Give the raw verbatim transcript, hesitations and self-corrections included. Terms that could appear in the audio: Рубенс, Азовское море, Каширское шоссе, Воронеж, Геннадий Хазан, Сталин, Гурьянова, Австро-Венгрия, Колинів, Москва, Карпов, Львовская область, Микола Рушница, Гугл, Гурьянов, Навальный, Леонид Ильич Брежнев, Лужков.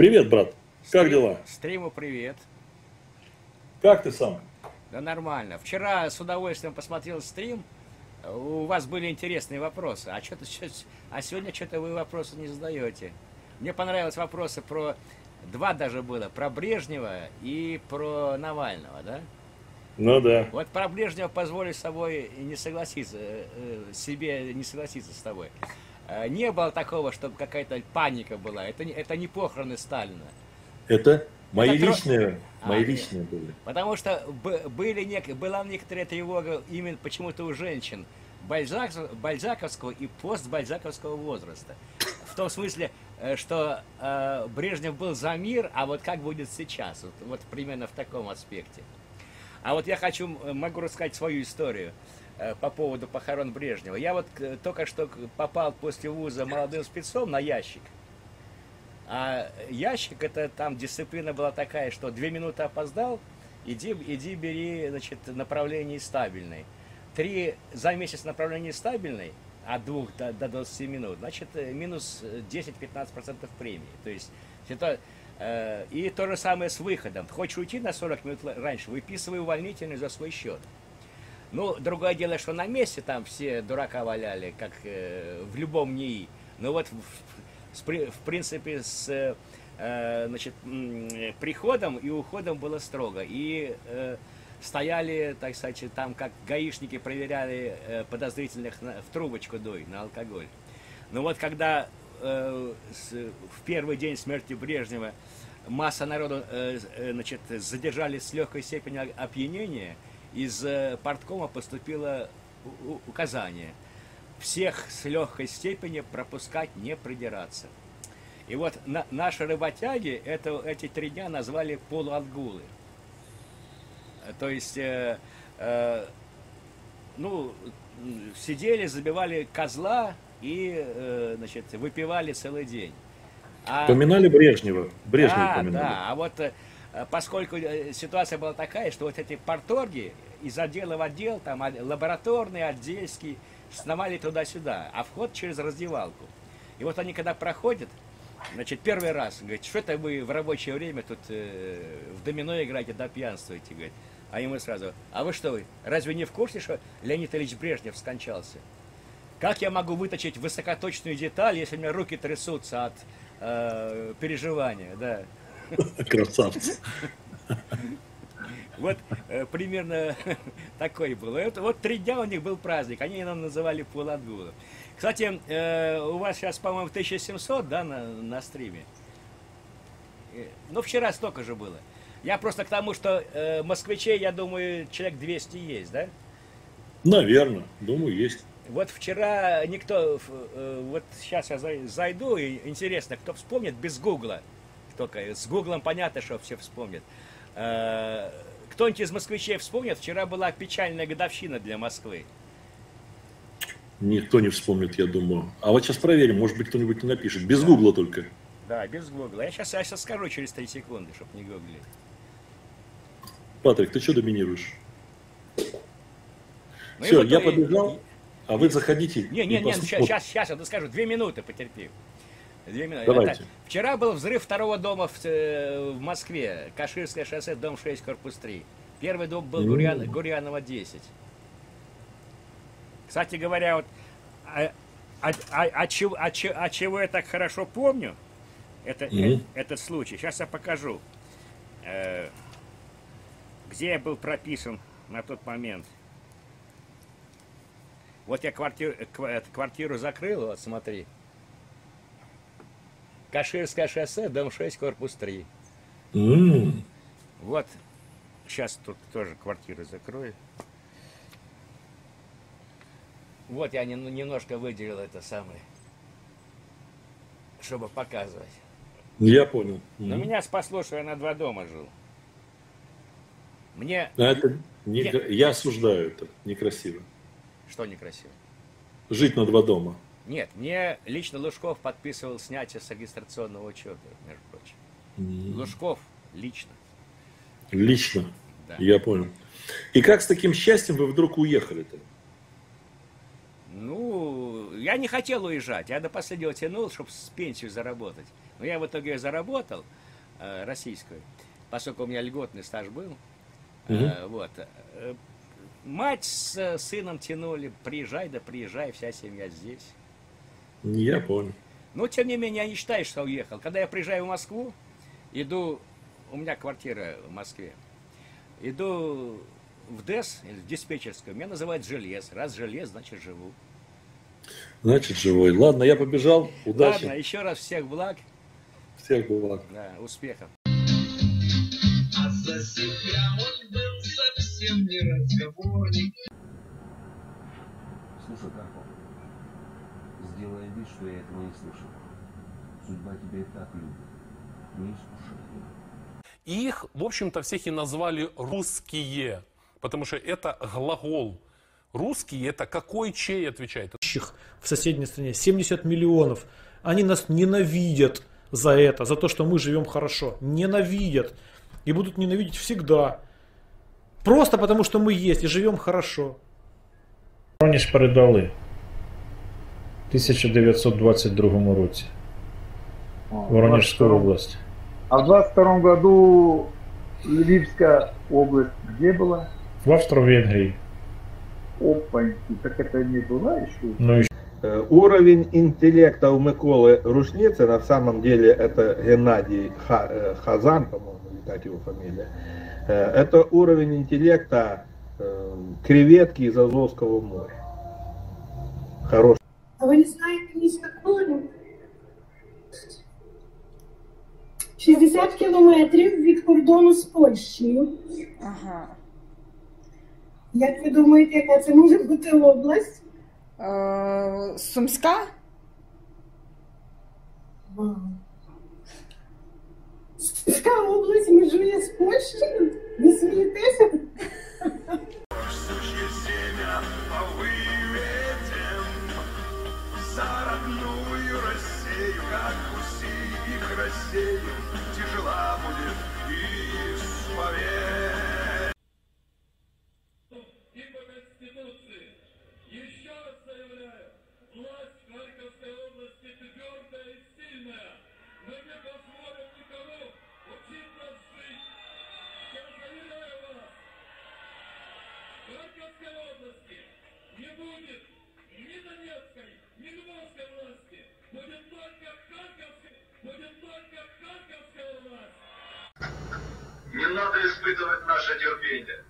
Привет, брат. Как Стрим, дела? Стриму привет. Как ты сам? Да нормально. Вчера с удовольствием посмотрел стрим. У вас были интересные вопросы. А, что-то, а сегодня что-то вы вопросы не задаете. Мне понравились вопросы про... Два даже было. Про Брежнева и про Навального, да? Ну да. Вот про Брежнева позволю с собой не согласиться. Себе не согласиться с тобой. Не было такого, чтобы какая-то паника была. Это, это не похороны Сталина. Это... Мои это личные, тро... мои а, личные были. Потому что были нек... была некоторая тревога именно почему-то у женщин Бальзак... бальзаковского и постбальзаковского возраста. В том смысле, что э, Брежнев был за мир, а вот как будет сейчас? Вот, вот примерно в таком аспекте. А вот я хочу, могу рассказать свою историю э, по поводу похорон Брежнева. Я вот э, только что попал после вуза молодым спецом на ящик. А ящик, это там дисциплина была такая, что две минуты опоздал, иди, иди бери, значит, направление стабильной. Три за месяц направление стабильной, от двух до, до двадцати минут, значит, минус десять-пятнадцать процентов премии. То есть, это, э, и то же самое с выходом. Хочешь уйти на сорок минут раньше, выписывай увольнительную за свой счет. Ну, другое дело, что на месте там все дурака валяли, как э, в любом НИИ. Но вот... В принципе, с значит, приходом и уходом было строго. И э, стояли, так сказать, там как гаишники проверяли э, подозрительных на, в трубочку дуй, на алкоголь. Но вот когда э, с, в первый день смерти Брежнева масса народу э, значит, задержали с легкой степенью опьянения, из э, парткома поступило указание. Всех с легкой степени пропускать, не придираться. И вот на, наши работяги это, эти три дня назвали полуотгулы. То есть, э, э, ну, сидели, забивали козла и, э, значит, выпивали целый день. А, поминали Брежнева. Брежнева а, поминали. Да, а вот э, поскольку ситуация была такая, что вот эти парторги из отдела в отдел, там лабораторный, отдельский, сновали туда-сюда, а вход через раздевалку. И вот они когда проходят, значит, первый раз, говорит, что это вы в рабочее время тут э, в домино играете, да пьянствуете, говорит. А ему сразу, а вы что, вы, разве не в курсе, что Леонид Ильич Брежнев скончался? Как я могу выточить высокоточную деталь, если у меня руки трясутся от э, переживания, да? Красавцы. Вот э, примерно такой был. Вот, вот три дня у них был праздник, они нам называли полуотгулом. Кстати, э, у вас сейчас, по-моему, тысяча семьсот, да, на, на стриме? Э, ну, вчера столько же было. Я просто к тому, что э, москвичей, я думаю, человек двести есть, да? Наверное, думаю, есть. Вот вчера никто, э, вот сейчас я зайду, и интересно, кто вспомнит, без гугла. Только с гуглом понятно, что все вспомнят. Э, Кто-нибудь из москвичей вспомнит? Вчера была печальная годовщина для Москвы. Никто не вспомнит, я думаю. А вот сейчас проверим, может быть, кто-нибудь не напишет. Без да. гугла только. Да, без гугла. Я сейчас, я сейчас скажу через три секунды, чтобы не гуглить. Патрик, ты что доминируешь? Ну, все, я то... побежал, а вы заходите. Не, не, не, сейчас, сейчас я доскажу. Две минуты потерпи. Две минуты. Это, вчера был взрыв второго дома в, э, в Москве. Каширское шоссе, дом шесть, корпус три. Первый дом был Гурьян, Гурьянова, десять. Кстати говоря, вот, а, а, а, а, чего, а, а чего я так хорошо помню, это, э, этот случай, сейчас я покажу, э, где я был прописан на тот момент. Вот я квартиру, квартиру закрыл, вот смотри. Каширское шоссе, дом шесть, корпус три. Mm. Вот. Сейчас тут тоже квартиру закрою. Вот я немножко выделил это самое, чтобы показывать. Я понял. Но mm. меня спасло, что я на два дома жил. Мне... Это не... Я... я осуждаю это. Некрасиво. Что некрасиво? Жить на два дома. Нет, мне лично Лужков подписывал снятие с регистрационного учета, между прочим. Mm. Лужков лично. Лично, да. Я понял. И как с таким счастьем вы вдруг уехали-то? Ну, я не хотел уезжать, я до последнего тянул, чтобы пенсию заработать. Но я в итоге заработал, э, российскую, поскольку у меня льготный стаж был. Mm-hmm. э, вот. Мать с сыном тянули, приезжай, да приезжай, вся семья здесь. Я понял. Но, тем не менее, я не считаю, что уехал. Когда я приезжаю в Москву, иду, у меня квартира в Москве, иду в ДЭС, в диспетчерскую, меня называют Желез. Раз Желез, значит, живу. Значит, живой. Ладно, я побежал. Удачи. Ладно, еще раз всех благ. Всех благ. Да, успехов. А за себя он был совсем не разговорник. Слушай, Карпов, сделай вид, что я этого не слышал. Судьба тебя и так любит. Не искушай. Их, в общем-то, всех и назвали русские, потому что это глагол. Русские — это какой чей отвечает? В соседней стране семьдесят миллионов. Они нас ненавидят за это, за то, что мы живем хорошо. Ненавидят. И будут ненавидеть всегда. Просто потому, что мы есть и живем хорошо. Воронеж передали в тысяча девятьсот двадцать другом році. Воронежская область. А в двадцать втором году Львовская область где была? В Австро-Венгрии. Опаньки, так это не было еще? Ну, еще. Уровень интеллекта у Миколы Рушницы, на самом деле это Геннадий Хазан, по-моему, так его фамилия, это уровень интеллекта креветки из Азовского моря. Хорош. А вы не знаете місто Колинів? шестьдесят километров від кордону з Польщею. Ага. Як ви думаєте, яка це може бути область? Е, Сумська? Вау. Сумська область межує з Польщею? Не смієтеся? Не надо испытывать наше терпение.